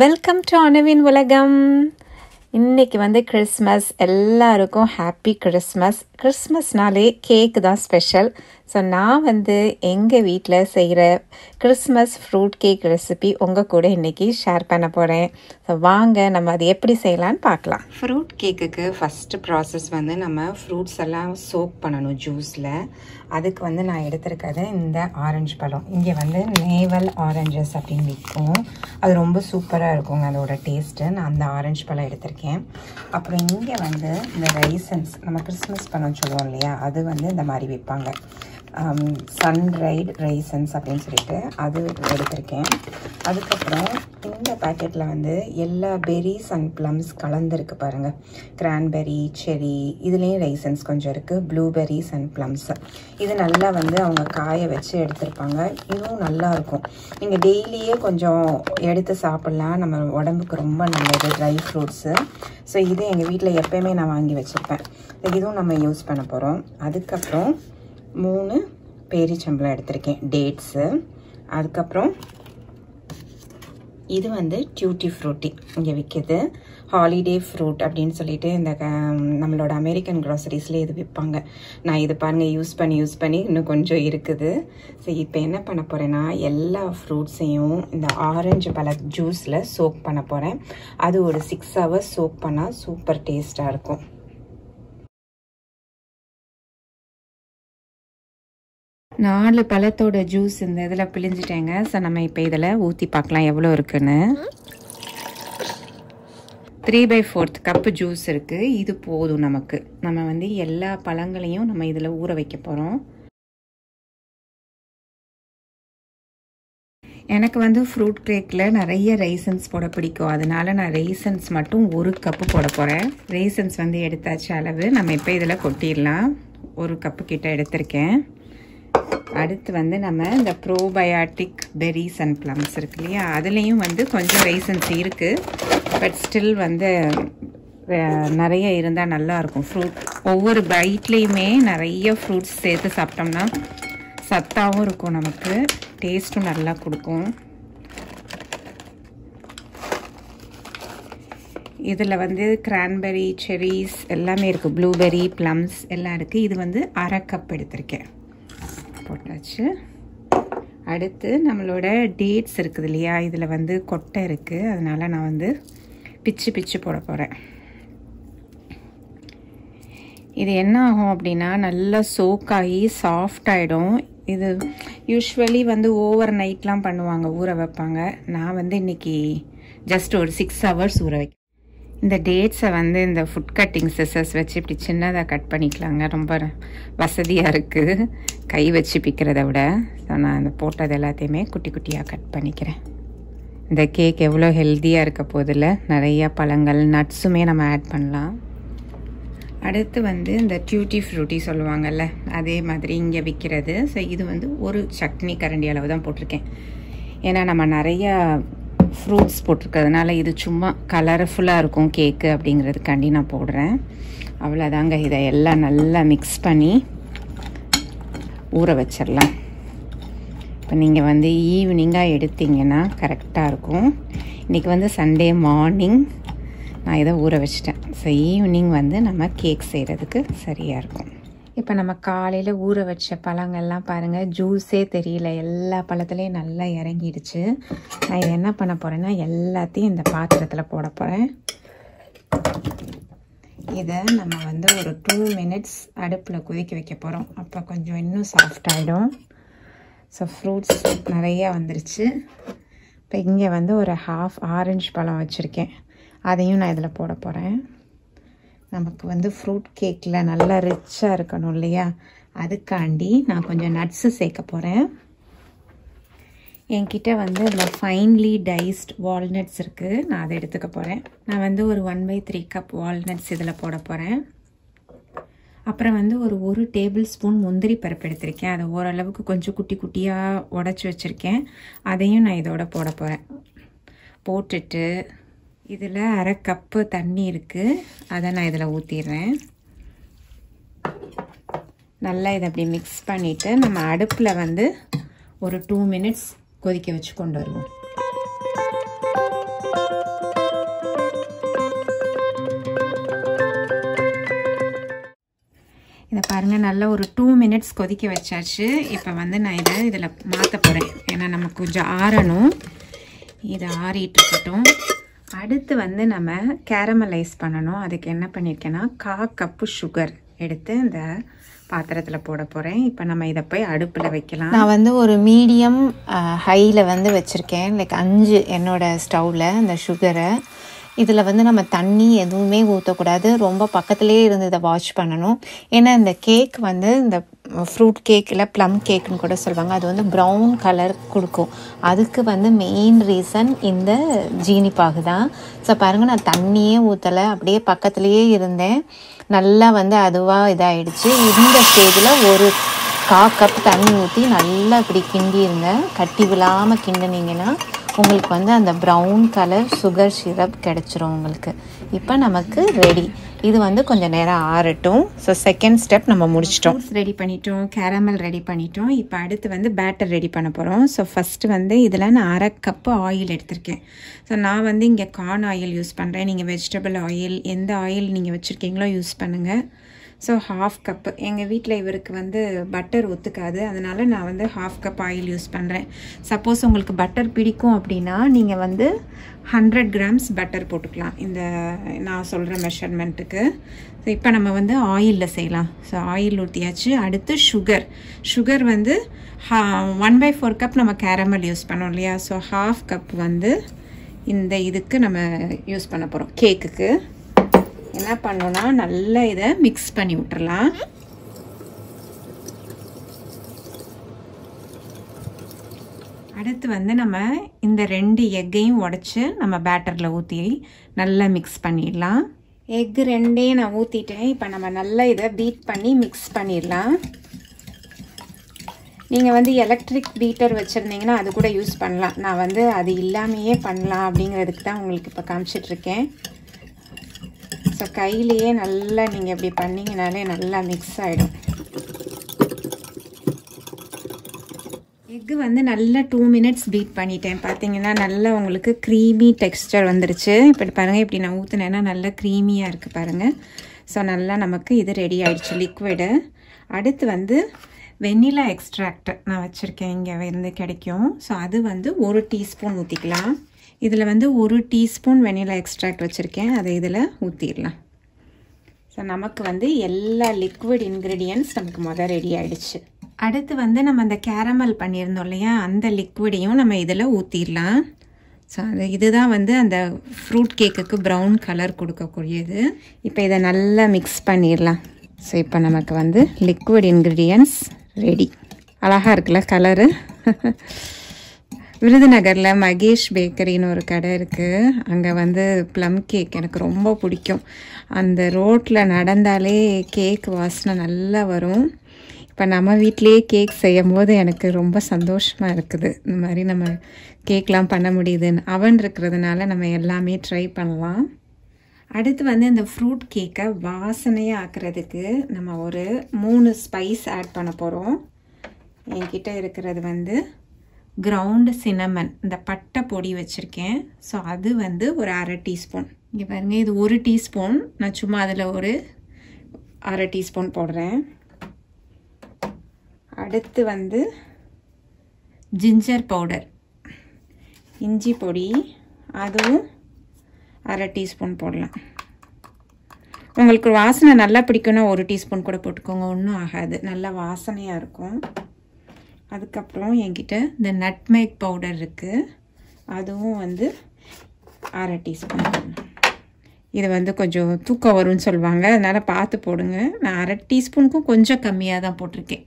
Welcome to அனுவின் உலகம். இன்னைக்கு வந்து கிறிஸ்மஸ், எல்லாருக்கும் ஹாப்பி கிறிஸ்மஸ். கிறிஸ்மஸ்னாலே கேக் தான் ஸ்பெஷல். ஸோ நான் வந்து எங்கள் வீட்டில் செய்கிற கிறிஸ்மஸ் ஃப்ரூட் கேக் ரெசிபி உங்கள் கூட இன்றைக்கி ஷேர் பண்ண போகிறேன். ஸோ வாங்க நம்ம அது எப்படி செய்யலான்னு பார்க்கலாம். ஃப்ரூட் கேக்குக்கு ஃபஸ்ட்டு ப்ராசஸ் வந்து நம்ம ஃப்ரூட்ஸ் எல்லாம் சோக் பண்ணணும் ஜூஸில். அதுக்கு வந்து நான் எடுத்துருக்கிறது இந்த ஆரஞ்சு பழம். இங்கே வந்து நேவல் ஆரஞ்சஸ் அப்படின்னு விற்கும். அது ரொம்ப சூப்பராக இருக்குங்க அதோட டேஸ்ட்டு. நான் அந்த ஆரஞ்சு பழம் எடுத்திருக்கேன். அப்புறம் இங்கே வந்து இந்த ரைசன்ஸ், நம்ம கிறிஸ்மஸ் பழம்னு சொல்லுவோம் இல்லையா, அது வந்து இந்த மாதிரி விற்பாங்க. சன்ரைட் ரைசன்ஸ் அப்படின்னு சொல்லிட்டு அது எடுத்திருக்கேன். அதுக்கப்புறம் இந்த பேக்கெட்டில் வந்து எல்லா பெரிஸ் அண்ட் ப்ளம்ஸ் கலந்துருக்கு பாருங்கள். கிரான்பெரி, செரி, இதுலேயும் ரைசன்ஸ் கொஞ்சம் இருக்குது, ப்ளூபெரிஸ் அண்ட் ப்ளம்ஸ். இது நல்லா வந்து அவங்க காய வச்சு எடுத்திருப்பாங்க. இதுவும் நல்லாயிருக்கும். நீங்கள் டெய்லியே கொஞ்சம் எடுத்து சாப்பிட்லாம், நம்ம உடம்புக்கு ரொம்ப நல்லது ட்ரை ஃப்ரூட்ஸு. ஸோ இது எங்கள் வீட்டில் எப்போயுமே நான் வாங்கி வச்சுருப்பேன். இதுவும் நம்ம யூஸ் பண்ண போகிறோம். அதுக்கப்புறம் 3 பேரிச்சம்பளம் எடுத்திருக்கேன், டேட்ஸு. அதுக்கப்புறம் இது வந்து டியூட்டி ஃப்ரூட்டி இங்கே விற்கிது, ஹாலிடே ஃப்ரூட் அப்படின்னு சொல்லிட்டு இந்த நம்மளோட அமெரிக்கன் க்ராசரிஸ்லேயே இது விற்பாங்க. நான் இது பாருங்கள் யூஸ் பண்ணி இன்னும் கொஞ்சம் இருக்குது. ஸோ இப்போ என்ன பண்ண போகிறேன்னா, எல்லா ஃப்ரூட்ஸையும் இந்த ஆரஞ்சு பழ ஜூஸில் சோக் பண்ண போகிறேன். அது ஒரு 6 hours சோக் பண்ணால் சூப்பர் டேஸ்ட்டாக இருக்கும். நாலு பழத்தோட ஜூஸ் இந்த இதில் பிழிஞ்சிட்டேங்க. ஸோ நம்ம இப்போ இதில் ஊற்றி பார்க்கலாம் எவ்வளோ இருக்குன்னு. 3/4 cup ஜூஸ் இருக்குது, இது போதும் நமக்கு. நம்ம வந்து எல்லா பழங்களையும் நம்ம இதில் ஊற வைக்க போகிறோம். எனக்கு வந்து ஃப்ரூட் கேக்கில் நிறைய ரைசன்ஸ் போட பிடிக்கும். அதனால நான் ரைசன்ஸ் மட்டும் 1 cup போட போகிறேன். ரைசன்ஸ் வந்து எடுத்தாச்சு அளவு. நம்ம இப்போ இதில் கொட்டிடலாம். 1 cup கிட்ட எடுத்திருக்கேன். அடுத்து வந்து நம்ம இந்த ப்ரோபயாட்டிக் பெரிஸ் அண்ட் ப்ளம்ஸ் இருக்கு இல்லையா, அதுலேயும் வந்து கொஞ்சம் ரைசன்ஸ் இருக்குது. பட் ஸ்டில் வந்து நிறைய இருந்தால் நல்லாயிருக்கும். ஃப்ரூட் ஒவ்வொரு பைட்லேயுமே நிறைய ஃப்ரூட்ஸ் சேர்த்து சாப்பிட்டோம்னா சத்தாகவும் இருக்கும், நமக்கு டேஸ்ட்டும் நல்லா கொடுக்கும். இதில் வந்து கிரான்பெரி, செரிஸ் எல்லாமே இருக்குது, ப்ளூபெரி, ப்ளம்ஸ் எல்லாம் இருக்குது. இது வந்து 1/2 cup எடுத்திருக்கேன், போட்டாச்சு. அடுத்து நம்மளோட டேட்ஸ் இருக்குது இல்லையா, இதில் வந்து கொட்டை இருக்குது. அதனால் நான் வந்து பிச்சு போட போகிறேன். இது என்ன ஆகும் அப்படின்னா, நல்லா சோக்காகி சாஃப்ட் ஆகிடும். இது யூஸ்வலி வந்து ஓவர் நைட்லாம் பண்ணுவாங்க, ஊற வைப்பாங்க. நான் வந்து இன்றைக்கி ஜஸ்ட் ஒரு 6 hours ஊற வைக்கிறேன். இந்த டேட்ஸை வந்து இந்த ஃபுட் கட்டிங் சிசர்ஸ் வச்சு இப்படி சின்னதாக கட் பண்ணிக்கலாங்க, ரொம்ப வசதியாக இருக்குது கை வச்சு பிக்கிறத விட. ஸோ நான் அந்த போட்டது எல்லாத்தையுமே குட்டி குட்டியாக கட் பண்ணிக்கிறேன். இந்த கேக் எவ்வளோ ஹெல்த்தியாக இருக்க போதில் நிறையா பழங்கள், நட்ஸுமே நம்ம ஆட் பண்ணலாம். அடுத்து வந்து இந்த டியூட்டி ஃப்ரூட்டி சொல்லுவாங்கள்ல, அதே மாதிரி இங்கே விற்கிறது. ஸோ இது வந்து ஒரு சட்னி கரண்டி அளவு தான் போட்டிருக்கேன். ஏன்னா நம்ம நிறையா ஃப்ரூட்ஸ் போட்டிருக்கிறதுனால இது சும்மா கலர்ஃபுல்லாக இருக்கும் கேக்கு அப்படிங்கிறதுக்காண்டி நான் போடுறேன். அவ்வளோதாங்க. இதை எல்லாம் நல்லா மிக்ஸ் பண்ணி ஊற வச்சிடலாம். இப்போ நீங்கள் வந்து ஈவினிங்காக எடுத்திங்கன்னா கரெக்டாக இருக்கும். இன்றைக்கி வந்து சண்டே மார்னிங் நான் இதை ஊற வச்சிட்டேன். ஸோ ஈவினிங் வந்து நம்ம கேக் செய்கிறதுக்கு சரியாக இருக்கும். இப்போ நம்ம காலையில் ஊற வச்ச பழங்கள்லாம் பாருங்கள், ஜூஸே தெரியல, எல்லா பழத்துலேயும் நல்லா இறங்கிடுச்சு. நான் இதை என்ன பண்ண போகிறேன்னா, எல்லாத்தையும் இந்த பாத்திரத்தில் போட போகிறேன். இதை நம்ம வந்து ஒரு 2 minutes அடுப்பில் கொதிக்க வைக்க போகிறோம். அப்போ கொஞ்சம் இன்னும் சாஃப்ட் ஆகிடும். ஸோ ஃப்ரூட்ஸ் நிறையா வந்துருச்சு. இப்போ இங்கே வந்து ஒரு 1/2 ஆரஞ்சு பழம் வச்சுருக்கேன், அதையும் நான் இதில் போட போகிறேன். நமக்கு வந்து ஃப்ரூட் கேக்கில் நல்லா ரிச்சாக இருக்கணும் இல்லையா, அதுக்காண்டி நான் கொஞ்சம் நட்ஸு சேர்க்க போகிறேன். என்கிட்ட வந்து இந்த ஃபைன்லி டைஸ்ட் வால்நட்ஸ் இருக்குது, நான் அதை எடுத்துக்க போகிறேன். நான் வந்து ஒரு 1/3 cup வால்நட்ஸ் இதில் போட போகிறேன். அப்புறம் வந்து ஒரு 1 tablespoon முந்திரி பருப்பு எடுத்திருக்கேன். அதை ஓரளவுக்கு கொஞ்சம் குட்டியாக உடச்சி வச்சுருக்கேன். அதையும் நான் இதோட போட போகிறேன். போட்டுட்டு இதில் 1/2 cup தண்ணி இருக்குது, அதை நான் இதில் ஊற்றிடுறேன். நல்லா இதை அப்படி மிக்ஸ் பண்ணிவிட்டு நம்ம அடுப்பில் வந்து ஒரு 2 minutes கொதிக்க வச்சு கொண்டு வருவோம். பாருங்க நல்ல ஒரு 2 मिनट्स கொதிக்க வச்சாச்சு இப்போ வந்து நான் இத இதல மாத்த போறேன் ஏனா நமக்கு கொஞ்சம் ஆறணும் இது ஆறிட்டு இருக்கட்டும் அடுத்து வந்து நம்ம கேரமலைஸ் பண்ணனும் அதுக்கு என்ன பண்ணிருக்கேனா 1/2 கப் சுகர் எடுத்து இந்த பாத்திரத்துல போட போறேன் இப்போ நம்ம இத போய் அடுப்புல வைக்கலாம் நான் வந்து ஒரு மீடியம் ஹைல வந்து வச்சிருக்கேன் லைக் 5 என்னோட ஸ்டவ்ல அந்த சுகரை இதில வந்து நம்ம தண்ணி எதுவுமே ஊத்த கூடாது ரொம்ப பக்கத்துலயே இருந்து இத வாஷ் பண்ணனும் ஏனா இந்த கேக் வந்து இந்த ஃப்ரூட் கேக் இல்ல ப்ளம் கேக்னு கூட சொல்வாங்க அது வந்து பிரவுன் கலர் கொடுக்கும் அதுக்கு வந்து மெயின் ரீசன் இந்த ஜீனி பாகு தான் சோ பாருங்க நான் தண்ணியே ஊத்தல அப்படியே பக்கத்துலயே இருந்தேன் நல்லா வந்து அதுவா இதாயிடுச்சு இந்த ஸ்டேஜ்ல ஒரு 1/2 கப் தண்ணி ஊத்தி நல்லா இப்படி கிண்டி இருங்க கட்டி விழாம கிண்டனீங்கனா உங்களுக்கு வந்து அந்த ब्राउन கலர் சுகர் சிரப் கிடைச்சிரும் உங்களுக்கு இப்போ நமக்கு ரெடி இது வந்து கொஞ்ச நேரம் ஆறட்டும் சோ செகண்ட் ஸ்டெப் நம்ம முடிச்சிட்டோம் ரெடி பண்ணிட்டோம் கேரமல் ரெடி பண்ணிட்டோம் இப்போ அடுத்து வந்து பேட்டர் ரெடி பண்ணப் போறோம் சோ ஃபர்ஸ்ட் வந்து இதல நான் 1/2 கப் ஆயில் எடுத்துர்க்கேன் சோ நான் வந்து இங்க corn oil யூஸ் பண்றேன் நீங்க வெஜிடபிள் ஆயில் எந்த ஆயில் நீங்க வச்சிருக்கீங்களோ யூஸ் பண்ணுங்க சோ 1/2 கப் எங்க வீட்ல இவருக்கு வந்து பட்டர் ஒத்துக்காது அதனால நான் வந்து 1/2 கப் ஆயில் யூஸ் பண்றேன் சப்போஸ் உங்களுக்கு பட்டர் பிடிக்கும் அப்படினா நீங்க வந்து 100 grams பட்டர் போட்டுக்கலாம் இந்த நான் சொல்ற மெஷர்மென்ட்க்கு சோ இப்போ நம்ம வந்து ஆயில்ல செய்யலாம் சோ ஆயில் ஊத்தியாச்சு அடுத்து sugar வந்து 1/4 கப் நம்ம கேரமல் யூஸ் பண்ணோம் இல்லையா சோ 1/2 கப் வந்து இந்த இதுக்கு நம்ம யூஸ் பண்ணப் போறோம் கேக்குக்கு என்ன பண்ணனும்னா நல்லா இத mix பண்ணி விட்டுறலாம் அடுத்து வந்து நம்ம இந்த 2 எக்கையும் உடைச்சு நம்ம பேட்டர்ல ஊத்தி நல்லா mix பண்ணிடலாம் எக் 2 நான் ஊத்திட்டேன் இப்போ நம்ம நல்லா இத பீட் பண்ணி mix பண்ணிடலாம் நீங்க வந்து எலக்ட்ரிக் பீட்டர் வச்சிருந்தீங்கனா அது கூட யூஸ் பண்ணலாம் நான் வந்து அது இல்லாமயே பண்ணலாம் அப்படிங்கிறதுக்கு தான் உங்களுக்கு இப்ப காமிச்சிட்டு இருக்கேன் சோ கையிலேயே நல்லா நீங்க இப்படி பண்ணீங்கனாலே நல்லா mix ஆயிடும் எக் வந்து நல்லா 2 minutes பீட் பண்ணிட்டேன் பாத்தீங்கன்னா நல்லா உங்களுக்கு creamy texture வந்துருச்சு இப்போ பாருங்க இப்படி நான் ஊத்துனேனா நல்லா creamy-ஆ இருக்கு பாருங்க சோ நல்லா நமக்கு இது ரெடி ஆயிடுச்சு liquid அடுத்து வந்து வெனிலா எக்ஸ்ட்ராக்ட் நான் வச்சிருக்கேன் இங்க இருந்து கிடைக்கும் சோ அது வந்து 1 டீஸ்பூன் ஊத்திக்கலாம் இதில வந்து 1 டீஸ்பூன் வெனிலா எக்ஸ்ட்ராக்ட் வச்சிருக்கேன் அதை இதில ஊத்திடலாம் சோ நமக்கு வந்து எல்லா liquid ingredients நமக்கு மொத ரெடி ஆயிடுச்சு அடுத்து வந்து நம்ம அந்த கேரமல் பண்ணியிருந்தோம் இல்லையா அந்த liquid-ஐயும் நம்ம இதில ஊத்திடலாம் சோ இதுதான் வந்து அந்த ஃப்ரூட் கேக்குக்கு brown கலர் கொடுக்க கூடியது இப்போ இத நல்லா mix பண்ணிடலாம் சோ இப்போ நமக்கு வந்து liquid ingredients ரெடி அழகா இருக்குல கலர் விருதுநகர்ல மகேஷ் பேக்கரின்னு ஒரு கடை இருக்கு அங்க வந்து ப்ளம் கேக் எனக்கு ரொம்ப பிடிக்கும் அந்த ரோட்ல நடந்தாலே கேக் வாசனை நல்லா வரும் இப்போ நம்ம வீட்லயே கேக் செய்யும்போது எனக்கு ரொம்ப சந்தோஷமா இருக்குது இந்த மாதிரி நம்ம கேக்லாம் பண்ண முடியுதுன்னு அவன் இருக்குறதனால நம்ம எல்லாமே ட்ரை பண்ணலாம் அடுத்து வந்து இந்த ஃப்ரூட் கேக்க வாசனையா ஆக்குறதுக்கு நம்ம ஒரு 3 ஸ்பைஸ் ஆட் பண்ண போறோம் என்கிட்ட இருக்குறது வந்து ground cinnamon இந்த பட்டை பொடி வச்சிருக்கேன் சோ அது வந்து ஒரு 1/2 டீஸ்பூன் இங்க பாருங்க இது 1 டீஸ்பூன் நான் சும்மா அதுல ஒரு 1/2 டீஸ்பூன் போடுறேன் அடுத்து வந்து ginger powder இஞ்சி பொடி அதுவும் 1/2 டீஸ்பூன் போடலாம் உங்களுக்கு வாசனை நல்லா பிடிக்கும்னா 1 டீஸ்பூன் கூட போட்டுக்கோங்க ஒண்ணும் ஆகாது நல்ல வாசனையா இருக்கும் அதுக்கு அப்புறம் என்கிட்ட இந்த நட்மேக் பவுடர் இருக்கு அதுவும் வந்து 1/2 டீஸ்பூன் இது வந்து கொஞ்சம் தூக்கம் வரும்னு சொல்வாங்க அதனால பார்த்து போடுங்க நான் 1/2 டீஸ்பூனுக்கும் கொஞ்சம் கம்மியா தான் போட்டுருக்கேன்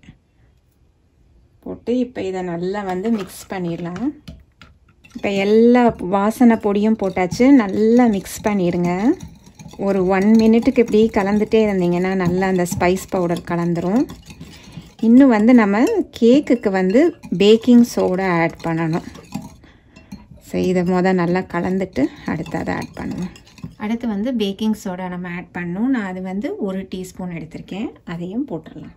போட்டு இப்போ இத நல்லா வந்து mix பண்ணிரலாம் இப்போ எல்லா வாசனை பொடியும் போட்டாச்சு நல்லா mix பண்ணிடுங்க ஒரு 1 மினிட்க்கு இப்படி கலந்துட்டே இருந்தீங்கன்னா நல்லா அந்த ஸ்பைஸ் பவுடர் கலந்துரும் இன்னும் வந்து நம்ம கேக்குக்கு வந்து பேக்கிங் சோடா ஆட் பண்ணனும் சோ இத மொத நல்லா கலந்துட்டு அடுத்து அத ஆட் பண்ணுவோம் அடுத்து வந்து பேக்கிங் சோடா நம்ம ஆட் பண்ணனும் நான் அது வந்து 1 டீஸ்பூன் எடுத்துர்க்கேன் அதையும் போட்டுறலாம்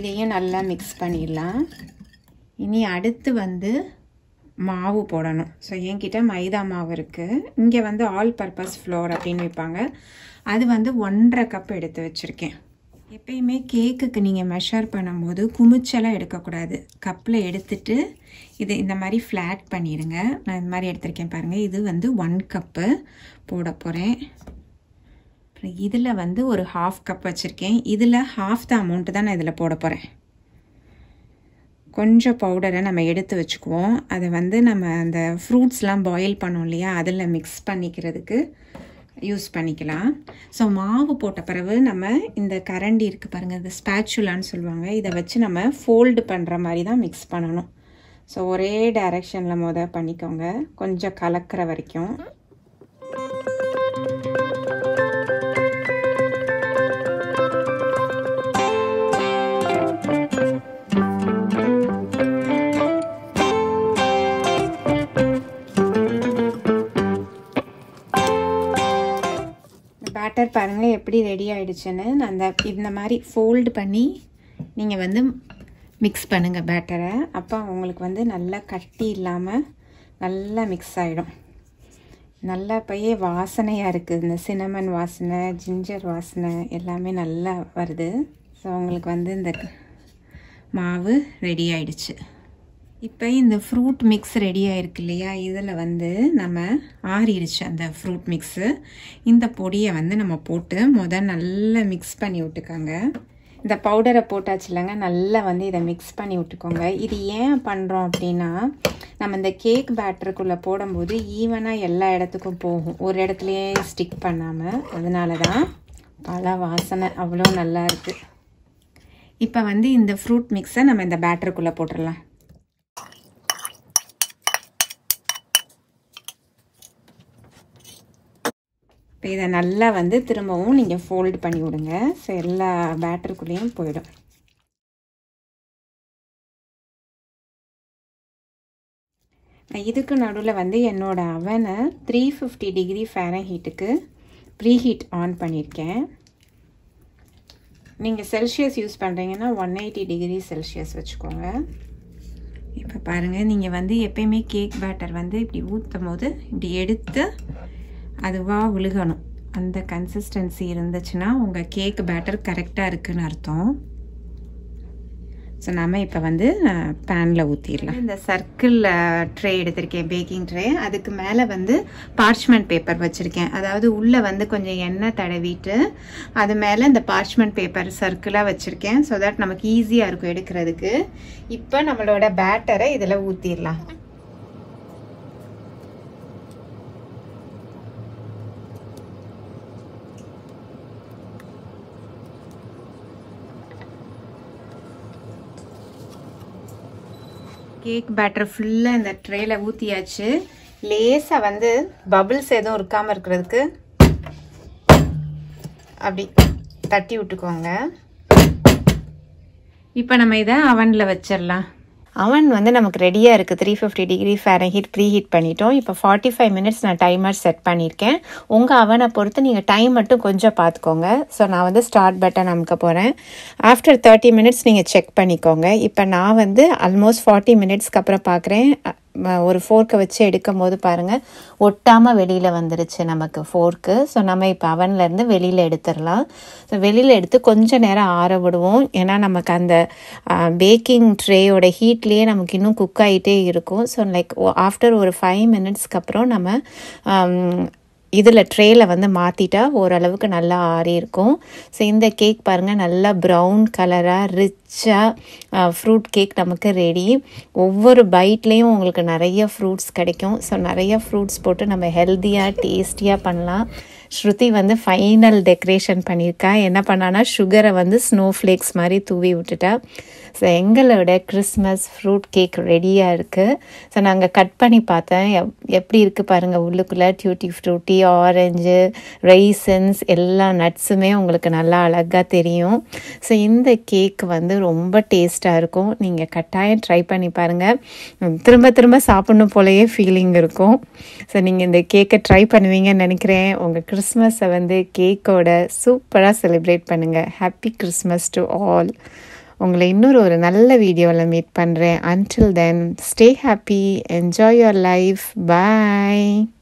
இதையும் நல்லா mix பண்ணிடலாம் இனி அடுத்து வந்து மாவு போடணும். ஸோ என்கிட்ட மைதா மாவு இருக்குது. இங்கே வந்து ஆல் பர்பஸ் ஃப்ளோர் அப்படின்னு வைப்பாங்க. அது வந்து 1.5 கப் எடுத்து வச்சுருக்கேன். எப்பயுமே கேக்குக்கு நீங்கள் மெஷர் பண்ணும்போது குமிச்செல்லாம் எடுக்கக்கூடாது. கப்பில் எடுத்துட்டு இது இந்த மாதிரி ஃப்ளாட் பண்ணிடுங்க. நான் இந்த மாதிரி எடுத்திருக்கேன் பாருங்கள். இது வந்து 1 கப்பு போட போகிறேன். இதில் வந்து ஒரு 1/2 கப் வச்சுருக்கேன். இதில் 1/2 தான் அமௌண்ட்டு தான் நான் இதில் போட போகிறேன். கொஞ்சம் பவுடரை நம்ம எடுத்து வச்சுக்குவோம். அதை வந்து நம்ம அந்த ஃப்ரூட்ஸ்லாம் பாயில் பண்ணோம் இல்லையா, அதில் மிக்ஸ் பண்ணிக்கிறதுக்கு யூஸ் பண்ணிக்கலாம். ஸோ மாவு போட்ட பிறகு நம்ம இந்த கரண்டி இருக்குது பாருங்கள், இந்த ஸ்பேச்சுலான்னு சொல்லுவாங்க, இதை வச்சு நம்ம ஃபோல்டு பண்ணுற மாதிரி தான் மிக்ஸ் பண்ணணும். ஸோ ஒரே டைரெக்ஷனில் பண்ணிக்கோங்க, கொஞ்சம் கலக்கிற வரைக்கும். பேட்டர் பாருங்கள் எப்படி ரெடி ஆகிடுச்சுன்னு. நான் அந்த இந்த மாதிரி ஃபோல்டு பண்ணி நீங்கள் வந்து மிக்ஸ் பண்ணுங்கள் பேட்டரை. அப்போ உங்களுக்கு வந்து நல்லா கட்டி இல்லாமல் நல்லா மிக்ஸ் ஆகிடும். நல்லா போய் வாசனையாக இருக்குது. இந்த சினமன் வாசனை, ஜிஞ்சர் வாசனை எல்லாமே நல்லா வருது. ஸோ உங்களுக்கு வந்து இந்த மாவு ரெடி ஆகிடுச்சு. இப்போ இந்த ஃப்ரூட் மிக்ஸ் ரெடியாக இருக்கு இல்லையா, இதில் வந்து நம்ம ஆறிடுச்சு அந்த ஃப்ரூட் மிக்ஸு. இந்த பொடியை வந்து நம்ம போட்டு நல்லா மிக்ஸ் பண்ணி விட்டுக்கோங்க. இந்த பவுடரை போட்டாச்சு இல்லைங்க, நல்லா வந்து இதை மிக்ஸ் பண்ணி விட்டுக்கோங்க. இது ஏன் பண்ணுறோம் அப்படின்னா, நம்ம இந்த கேக் பேட்டருக்குள்ளே போடும்போது ஈவனாக எல்லா இடத்துக்கும் போகும், ஒரு இடத்துலையே ஸ்டிக் பண்ணாமல். அதனால தான் பல வாசனை அவ்வளோ நல்லா இருக்குது. இப்போ வந்து இந்த ஃப்ரூட் மிக்ஸை நம்ம இந்த பேட்டருக்குள்ளே போட்டுடலாம். இப்போ இதை நல்லா வந்து திரும்பவும் நீங்கள் ஃபோல்டு பண்ணி விடுங்க. ஸோ எல்லா பேட்டருக்குள்ளேயும் போயிடும். இதுக்கு நடுவில் வந்து என்னோடய அவனை 350 டிகிரி ஃபாரன்ஹீட்டுக்கு ப்ரீஹீட் ஆன் பண்ணியிருக்கேன். நீங்கள் செல்சியஸ் யூஸ் பண்ணுறீங்கன்னா 180 டிகிரி செல்சியஸ் வச்சுக்கோங்க. இப்போ பாருங்கள், நீங்கள் வந்து எப்பயுமே கேக் பேட்டர் வந்து இப்படி ஊற்றும் போது இப்படி எடுத்து அதுவாக விழுகணும். அந்த கன்சிஸ்டன்சி இருந்துச்சுன்னா உங்கள் கேக் பேட்டர் கரெக்டாக இருக்குதுன்னு அர்த்தம். ஸோ நாம் இப்போ வந்து பேனில் ஊற்றிடலாம். இந்த சர்க்கிளில் ட்ரே எடுத்திருக்கேன், பேக்கிங் ட்ரே. அதுக்கு மேலே வந்து பார்ச்மெண்ட் பேப்பர் வச்சுருக்கேன். அதாவது உள்ளே வந்து கொஞ்சம் எண்ணெய் தடவிட்டு அது மேலே இந்த பார்ச்மெண்ட் பேப்பர் சர்க்கிளாக வச்சுருக்கேன். ஸோ தட் நமக்கு ஈஸியாக இருக்கும் எடுக்கிறதுக்கு. இப்போ நம்மளோட பேட்டரை இதில் ஊற்றிடலாம். கேக் பேட்டர் ஃபுல்லாக இந்த ட்ரேயில் ஊற்றியாச்சு. லேசாக வந்து பபிள்ஸ் எதுவும் இருக்காமல் இருக்கிறதுக்கு அப்படி தட்டி விட்டுக்கோங்க. இப்போ நம்ம இதை அவனில் வச்சிடலாம். அவன் வந்து நமக்கு ரெடியாக இருக்குது. 350 டிகிரி ஃபாரன்ஹீட் ப்ரீஹீட் பண்ணிட்டோம். இப்போ 45 மினிட்ஸ் நான் டைமர் செட் பண்ணியிருக்கேன். உங்கள் அவனை பொறுத்து நீங்கள் டைம் மட்டும் கொஞ்சம் பார்த்துக்கோங்க. ஸோ நான் வந்து ஸ்டார்ட் பட்டன் அமுக்க போகிறேன். ஆஃப்டர் 30 மினிட்ஸ் நீங்கள் செக் பண்ணிக்கோங்க. இப்போ நான் வந்து ஆல்மோஸ்ட் 40 மினிட்ஸ்க்கு அப்புறம் பார்க்குறேன். ஒரு ஃபோர்க்கை வச்சு எடுக்கும் போது பாருங்கள், ஒட்டாமல் வெளியில் வந்துருச்சு நமக்கு ஃபோர்க்கு. ஸோ நம்ம இப்போ அவன்லேருந்து வெளியில் எடுத்துடலாம். ஸோ வெளியில் எடுத்து கொஞ்சம் நேரம் ஆற விடுவோம். ஏன்னா நமக்கு அந்த பேக்கிங் ட்ரேயோட ஹீட்லேயே நமக்கு இன்னும் குக் ஆகிட்டே இருக்கும். ஸோ லைக் ஆஃப்டர் ஒரு 5 மினிட்ஸ்க்கு அப்புறம் நம்ம இதில் ட்ரேயில் வந்து மாற்றிட்டா ஓரளவுக்கு நல்லா ஆறி இருக்கும். ஸோ இந்த கேக் பாருங்கள், நல்லா ப்ரௌன் கலராக ரிச்சாக ஃப்ரூட் கேக் நமக்கு ரெடி. ஒவ்வொரு பைட்லேயும் உங்களுக்கு நிறைய ஃப்ரூட்ஸ் கிடைக்கும். ஸோ நிறைய ஃப்ரூட்ஸ் போட்டு நம்ம ஹெல்த்தியாக டேஸ்டியாக பண்ணலாம். ஸ்ருதி வந்து ஃபைனல் டெக்கரேஷன் பண்ணியிருக்கா. என்ன பண்ணான்னா சுகரை வந்து ஸ்னோ ஃப்ளேக்ஸ் மாதிரி தூவி விட்டுட்டா. ஸோ எங்களோட கிறிஸ்மஸ் ஃப்ரூட் கேக் ரெடியாக இருக்குது. ஸோ நாங்கள் கட் பண்ணி பார்த்தேன் எப்படி இருக்குது பாருங்கள். உள்ளுக்குள்ளே டியூட்டி ஃப்ரூட்டி, ஆரஞ்சு, ரைசன்ஸ், எல்லா நட்ஸுமே உங்களுக்கு நல்லா அழகாக தெரியும். ஸோ இந்த கேக் வந்து ரொம்ப டேஸ்ட்டாக இருக்கும். நீங்கள் கட்டாயம் ட்ரை பண்ணி பாருங்கள். திரும்ப திரும்ப சாப்பிடணும் போலயே ஃபீலிங் இருக்கும். ஸோ நீங்கள் இந்த கேக்கை ட்ரை பண்ணுவீங்கன்னு நினைக்கிறேன். உங்கள் கிறிஸ்மஸை வந்து கேக்கோட சூப்பராக செலிப்ரேட் பண்ணுங்கள். Happy Christmas to all. உங்களை இன்னொரு ஒரு நல்ல வீடியோவில் மீட் பண்ணுறேன். Until then, stay happy, enjoy your life. Bye.